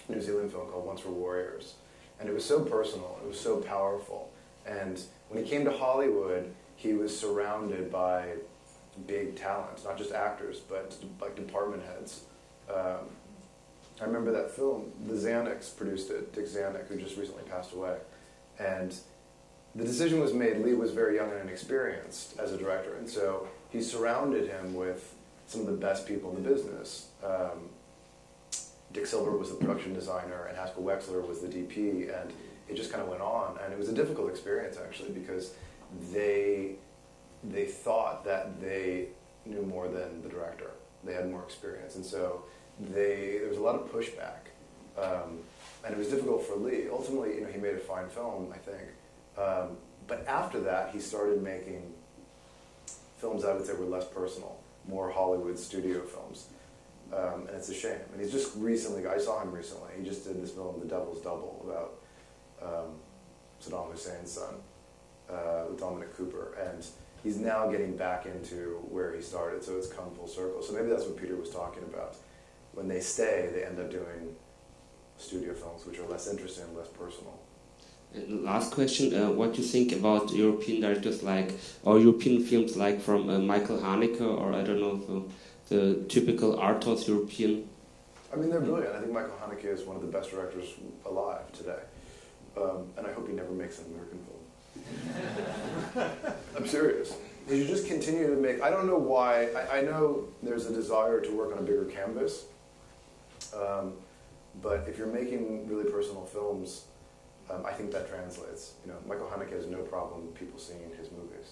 New Zealand film called Once Were Warriors. And it was so personal, it was so powerful. And when he came to Hollywood, he was surrounded by big talent, not just actors, but like department heads. Um, I remember that film, the Zanucks produced it, Dick Zanuck, who just recently passed away. And the decision was made, Lee was very young and inexperienced as a director, and so he surrounded him with some of the best people in the business. Um, Dick Silver was the production designer, and Haskell Wexler was the D P, and it just kind of went on. And it was a difficult experience, actually, because they, they thought that they knew more than the director. They had more experience, and so they, there was a lot of pushback. Um, and it was difficult for Lee. Ultimately, you know, he made a fine film, I think. Um, but after that, he started making films I would say were less personal, more Hollywood studio films, um, and it's a shame. And he's just recently, I saw him recently, he just did this film, The Devil's Double, about um, Saddam Hussein's son, uh, with Dominic Cooper, and he's now getting back into where he started, so it's come full circle. So maybe that's what Peter was talking about. When they stay, they end up doing studio films, which are less interesting and less personal. And last question, uh, what do you think about European directors like, or European films like from uh, Michael Haneke, or I don't know, the, the typical art house European? I mean, they're brilliant. I think Michael Haneke is one of the best directors alive today. Um, and I hope he never makes an American film. I'm serious. They should just continue to make, I don't know why, I, I know there's a desire to work on a bigger canvas, um, but if you're making really personal films, Um, I think that translates. You know, Michael Haneke has no problem with people seeing his movies.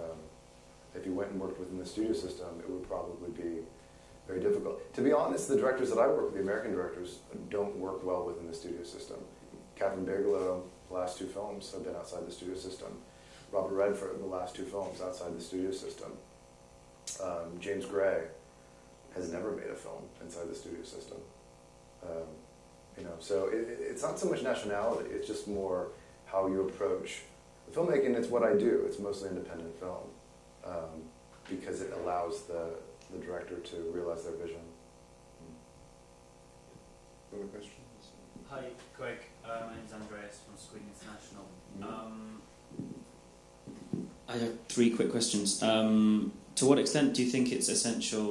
Um, if you went and worked within the studio system, it would probably be very difficult. To be honest, the directors that I work with, the American directors, don't work well within the studio system. Kathryn Bigelow, the last two films have been outside the studio system. Robert Redford, the last two films outside the studio system. Um, James Gray has never made a film inside the studio system. Um, You know, so it, it's not so much nationality, it's just more how you approach the filmmaking. It's what I do. It's mostly independent film um, because it allows the, the director to realize their vision. Other questions? Hi, Greg. Uh, my name's Andreas from Screen International. Um, I have three quick questions. Um, to what extent do you think it's essential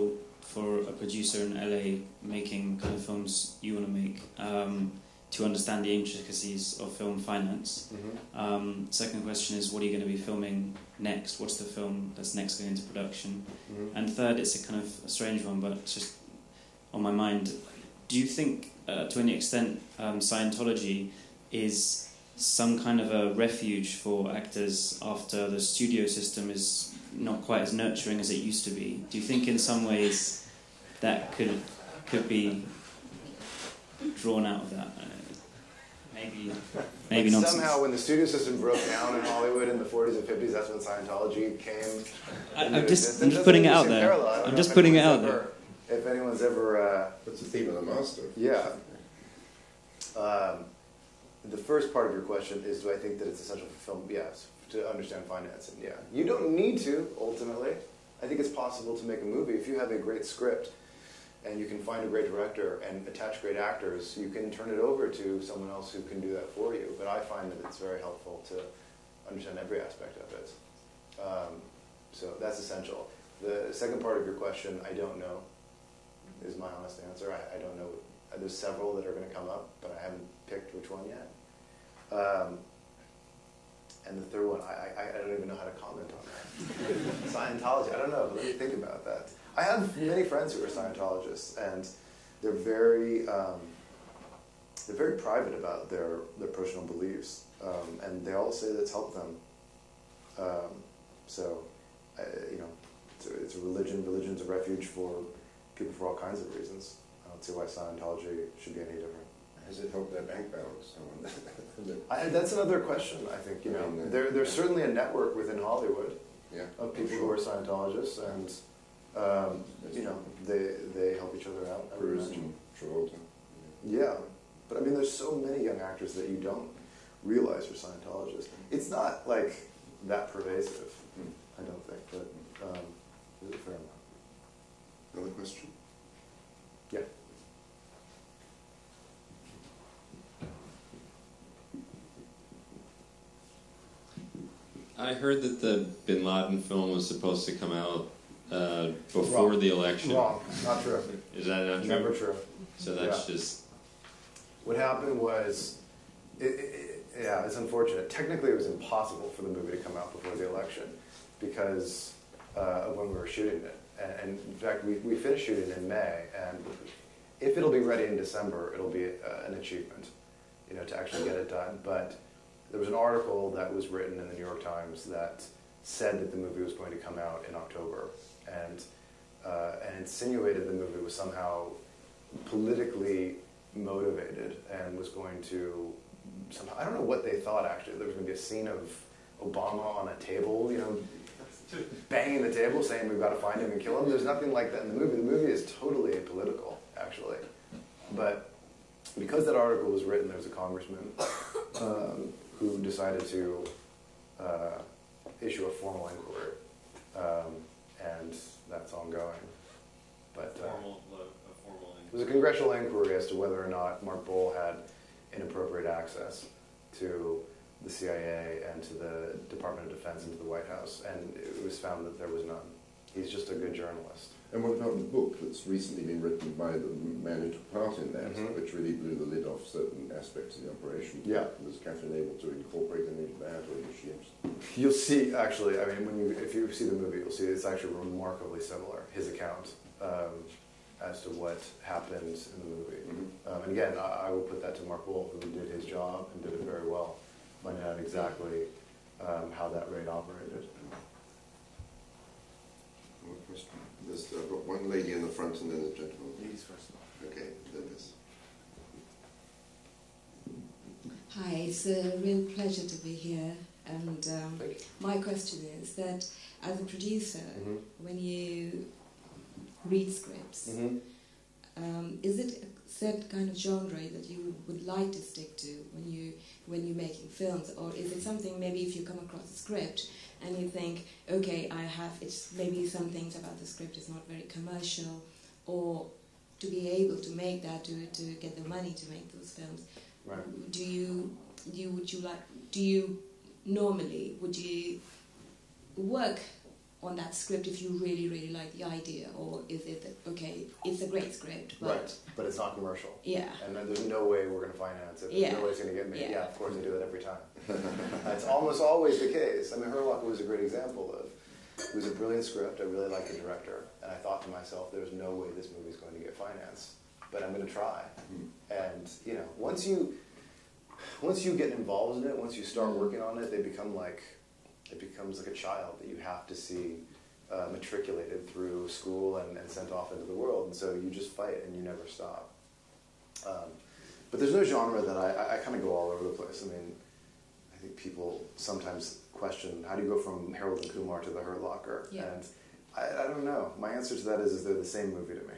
for a producer in L A making kind of films you want to make, um, to understand the intricacies of film finance? Mm-hmm. Um, second question is, what are you going to be filming next? What's the film that's next going into production? Mm-hmm. And third, it's a kind of a strange one, but it's just on my mind. Do you think, uh, to any extent, um, Scientology is some kind of a refuge for actors after the studio system is not quite as nurturing as it used to be? Do you think in some ways that could could be drawn out of that? Uh, maybe, maybe not. Somehow when the studio system broke down in Hollywood in the forties and fifties, that's when Scientology came. I, I'm, just, I'm just putting it out there. I'm just putting it out there. If anyone's ever... That's uh, the theme of the master. Yeah. Um, the first part of your question is, do I think that it's essential for film? Yes. To understand financing, yeah. You don't need to, ultimately. I think it's possible to make a movie. If you have a great script and you can find a great director and attach great actors, you can turn it over to someone else who can do that for you. But I find that it's very helpful to understand every aspect of it. Um, so that's essential. The second part of your question, I don't know, is my honest answer. I, I don't know. There's several that are going to come up, but I haven't picked which one yet. Um, And the third one, I, I, I don't even know how to comment on that. Scientology, I don't know, but let me think about that. I have many friends who are Scientologists, and they're very, um, they're very private about their, their personal beliefs, um, and they all say that's helped them. Um, so, uh, you know, it's a, it's a religion. Religion's a refuge for people for all kinds of reasons. I don't see why Scientology should be any different. Does it help their bank balance? I, that's another question, I think. You know, I mean, there, there's certainly a network within Hollywood, yeah, of people sure. who are Scientologists, and um, you know, they they help each other out. And Travolta. Yeah. yeah, but I mean, there's so many young actors that you don't realize are Scientologists. It's not like that pervasive, mm. I don't think, but um, is it a fair amount? Another question? Yeah. I heard that the Bin Laden film was supposed to come out uh, before Wrong. the election. Wrong. Not true. Is that not true? Never true. So that's yeah. just... What happened was, it, it, yeah, it's unfortunate. Technically, it was impossible for the movie to come out before the election because uh, of when we were shooting it. And, and in fact, we, we finished shooting in May, and if it'll be ready in December, it'll be uh, an achievement, you know, to actually get it done. But there was an article that was written in the New York Times that said that the movie was going to come out in October, and uh, and insinuated the movie was somehow politically motivated and was going to somehow, I don't know what they thought actually. There was going to be a scene of Obama on a table, you know, banging the table saying we've got to find him and kill him. There's nothing like that in the movie. The movie is totally apolitical actually, but because that article was written, there was a congressman um, who decided to uh, issue a formal inquiry, um, and that's ongoing. But uh, formal, a formal inquiry. It was a congressional inquiry as to whether or not Mark Boal had inappropriate access to the C I A and to the Department of Defense and to the White House, and it was found that there was none. He's just a good journalist. And what about the book that's recently been written by the man who took part in that, mm-hmm. which really blew the lid off certain aspects of the operation? Yeah. Was Kathryn able to incorporate any of that, or was she interested? You'll see, actually, I mean, when you, if you see the movie, you'll see it's actually remarkably similar, his account, um, as to what happened in the movie. Mm-hmm. um, and again, I, I will put that to Mark Boal, who did his job and did it very well, finding out exactly um, how that raid operated. One question. There's uh, one lady in the front and then the gentleman. Ladies first. Okay, Dennis. Hi, it's a real pleasure to be here. And um, my question is that as a producer, mm-hmm. when you read scripts, mm-hmm. um, is it a certain kind of genre that you would like to stick to when, you, when you're making films? Or is it something, maybe if you come across a script, and you think, okay, I have, it's maybe some things about the script is not very commercial, or to be able to make that, to, to get the money to make those films, right. do you, do you, would you like, do you normally, would you work on that script if you really, really like the idea, or is it that, okay, it's a great script, but... Right, but it's not commercial. Yeah. And there's no way we're going to finance it. There's yeah. no way it's going to get made. Yeah. yeah, of course I do it every time. It's almost always the case. I mean, Hurt Locker was a great example of... It was a brilliant script, I really liked the director, and I thought to myself, there's no way this movie's going to get financed, but I'm going to try. And, you know, once you... Once you get involved in it, once you start working on it, they become like... It becomes like a child that you have to see uh, matriculated through school and, and sent off into the world. And so you just fight and you never stop. Um, but there's no genre that I, I kind of go all over the place. I mean, I think people sometimes question, how do you go from Harold and Kumar to The Hurt Locker? Yeah. And I, I don't know. My answer to that is, is they're the same movie to me.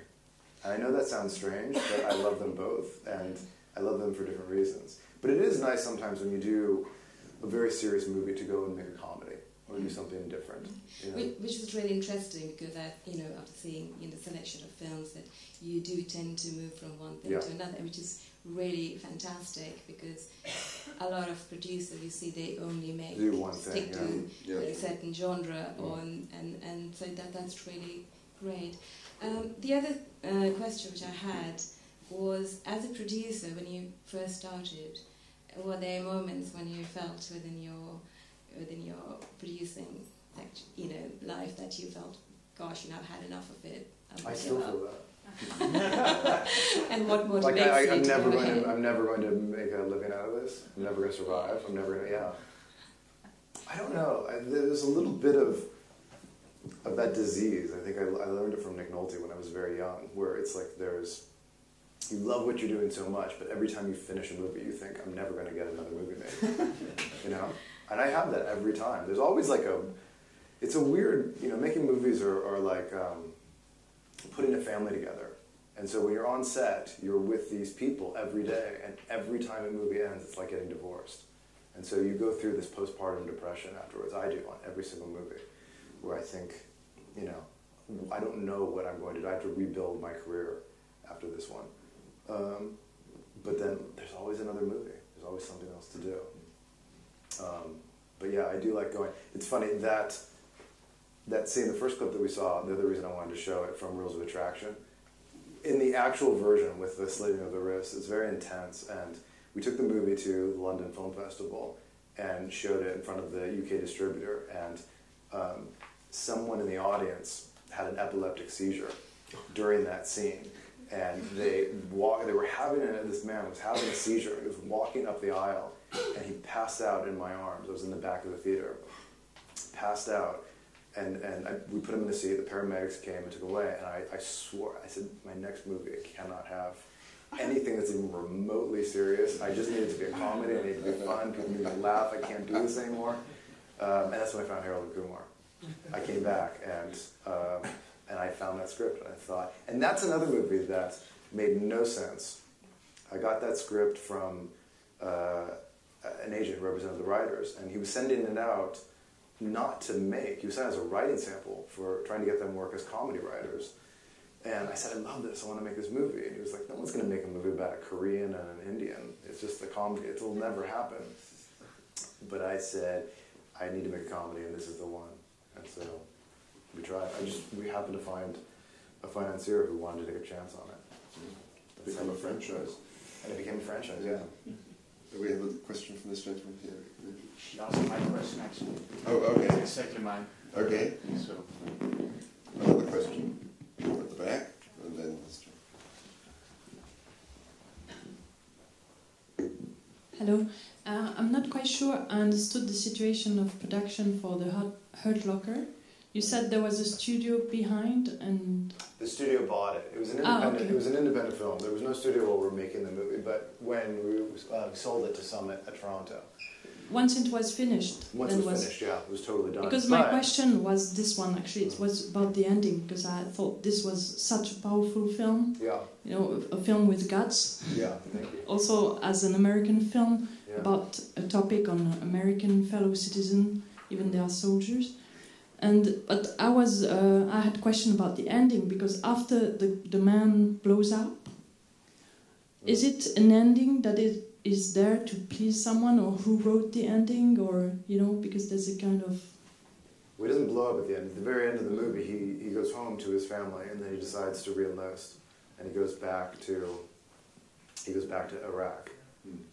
And I know that sounds strange, but I love them both. And I love them for different reasons. But it is nice sometimes when you do a very serious movie to go and make a comedy or do something different, you know? Which is really interesting because I, you know, after seeing in the selection of films that you do tend to move from one thing yeah. to another, which is really fantastic because a lot of producers, you see, they only make do one stick thing, yeah. to yeah. a certain genre, mm. on, and and so that that's really great. Um, the other uh, question which I had was, as a producer, when you first started, were there moments when you felt within your within your producing, you know, life that you felt, gosh, you know, I've had enough of it? I still feel that. And what motivates like I, I, you I'm to never going ahead? to I'm never going to make a living out of this. I'm never going to survive. I'm never going to. Yeah. I don't know. I, there's a little bit of of that disease. I think I, I learned it from Nick Nolte when I was very young, where it's like there's. You love what you're doing so much, but every time you finish a movie, you think, I'm never going to get another movie made, you know? And I have that every time. There's always like a, it's a weird, you know, making movies are, are like um, putting a family together. And so when you're on set, you're with these people every day, and every time a movie ends, it's like getting divorced. And so you go through this postpartum depression afterwards. I do on every single movie, where I think, you know, I don't know what I'm going to do. I have to rebuild my career after this one. Um, but then there's always another movie. There's always something else to do. Um, but yeah, I do like going. It's funny that that scene, the first clip that we saw, the other reason I wanted to show it from Rules of Attraction, in the actual version with the slitting of the wrists, it's very intense. And we took the movie to the London Film Festival and showed it in front of the U K distributor. And um, someone in the audience had an epileptic seizure during that scene. And they walk. They were having it. This man was having a seizure. He was walking up the aisle, and he passed out in my arms. I was in the back of the theater, passed out, and and I, we put him in the seat. The paramedics came and took him away. And I, I swore. I said, my next movie I cannot have anything that's even remotely serious. I just need it to be a comedy. I need it to be fun. People need to laugh. I can't do this anymore. Um, and that's when I found Harold and Kumar. I came back and. Um, And I found that script, and I thought, and that's another movie that made no sense. I got that script from uh, an agent who represented the writers, and he was sending it out not to make. He was sending it as a writing sample for trying to get them to work as comedy writers. And I said, I love this, I want to make this movie. And he was like, no one's going to make a movie about a Korean and an Indian. It's just a comedy, it'll never happen. But I said, I need to make a comedy and this is the one. And so we tried. I just, we happened to find a financier who wanted to take a chance on it. It became a franchise. And it became a franchise, yeah. We have a question from this gentleman here. That's my question, actually. Oh, okay. It's exactly mine. Okay. So another question at the back, and then this gentleman. Hello. Uh, I'm not quite sure I understood the situation of production for The Hurt Locker. You said there was a studio behind, and the studio bought it. It was an independent. Ah, okay. It was an independent film. There was no studio while we were making the movie, but when we uh, sold it to Summit at Toronto. Once it was finished. Once it was, was finished, yeah, it was totally done. Because my but, question was this one actually. It was about the ending because I thought this was such a powerful film. Yeah. You know, a film with guts. Yeah, thank you. Also, as an American film yeah. about a topic on American fellow citizen, even they are soldiers. And but I was uh, I had a question about the ending because after the the man blows up, mm. is it an ending that it is there to please someone or who wrote the ending or you know because there's a kind of. Well, he doesn't blow up at the end. At the very end of the movie, he he goes home to his family and then he decides to reenlist and he goes back to he goes back to Iraq.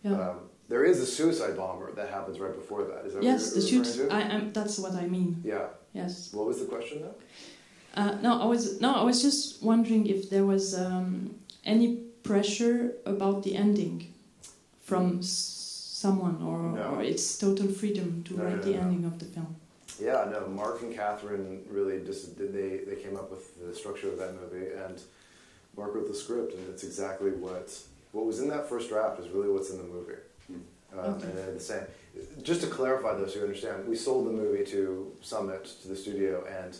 Yeah. Um, there is a suicide bomber that happens right before that. Is that yes, what you're the shoot. I, I that's what I mean. Yeah. Yes. What was the question though? Uh, no, I was no, I was just wondering if there was um, any pressure about the ending from someone, or, no. or it's total freedom to no, write no, no, the no. ending of the film. Yeah, no. Mark and Kathryn really just they they came up with the structure of that movie, and Mark wrote the script, and it's exactly what what was in that first draft is really what's in the movie. Um, okay. And then the same. Just to clarify, though, so you understand, we sold the movie to Summit, to the studio, and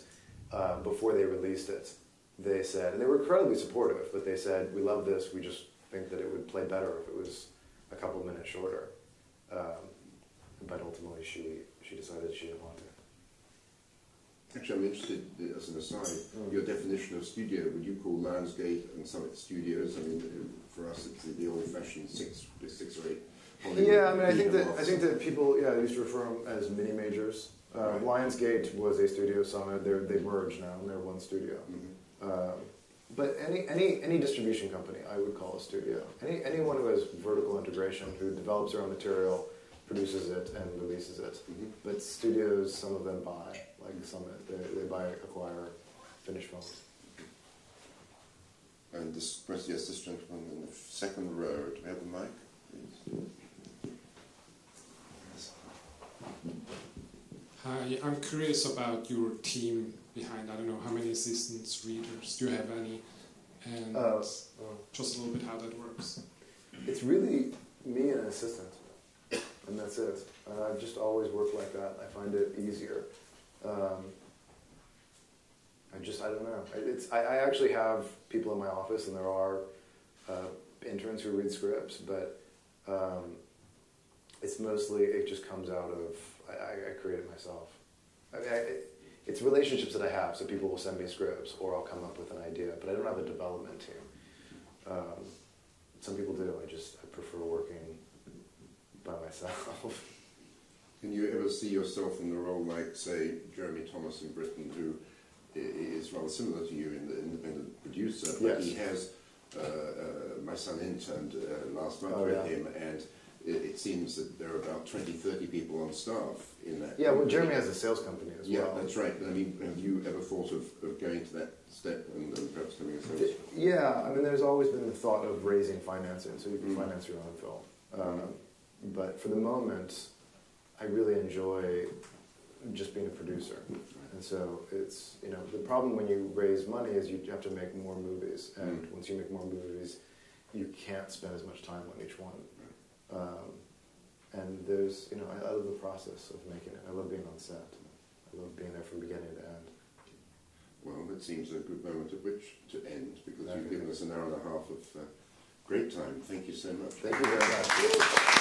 uh, before they released it, they said, and they were incredibly supportive, but they said, we love this, we just think that it would play better if it was a couple minutes shorter. Um, but ultimately, she, she decided she didn't want to. Actually, I'm interested, as an aside, mm. your definition of studio, would you call Lionsgate and Summit Studios? I mean, for us, it's the old-fashioned six, six or eight. Yeah, I mean, I think that I think that people, yeah, used to refer to them as mini majors. Uh, right. Lionsgate was a studio summit. They're, they merged now, and they're one studio. Mm-hmm. um, but any any any distribution company, I would call a studio. Any anyone who has vertical integration, who develops their own material, produces it, and releases it. Mm-hmm. But studios, some of them buy, like Summit, they they buy, acquire, finished films. And this, yes, this gentleman in the second row. Do we have the mic? Please. Hi, I'm curious about your team behind, I don't know, how many assistants, readers, do you have any? And uh, uh, just a little bit how that works. It's really me and an assistant, and that's it. Uh, I've just always worked like that. I find it easier. Um, I just, I don't know. It's, I, I actually have people in my office, and there are uh, interns who read scripts, but um, it's mostly, it just comes out of, I, I create it myself. I mean, I, it's relationships that I have, so people will send me scripts, or I'll come up with an idea, but I don't have a development team. Um, some people do, I just I prefer working by myself. Can you ever see yourself in the role like, say, Jeremy Thomas in Britain, who is rather similar to you in the independent producer, but yes. he has, uh, uh, my son interned uh, last month oh, with yeah. him, and it seems that there are about twenty, thirty people on staff in that. Yeah, well, Jeremy has a sales company as well. Yeah, that's right. I mean, have you ever thought of, of going to that step and, and perhaps coming as a sales? Yeah, I mean, there's always been the thought of raising financing, so you can mm. finance your own film. Um, mm. But for the moment, I really enjoy just being a producer. And so it's, you know, the problem when you raise money is you have to make more movies. And mm. once you make more movies, you can't spend as much time on each one. Um, and there's, you know, I, I love the process of making it. I love being on set. I love being there from beginning to end. Well, it seems a good moment at which to end, because okay. you've given us an hour and a half of uh, great time. Thank you so much. Thank you very much.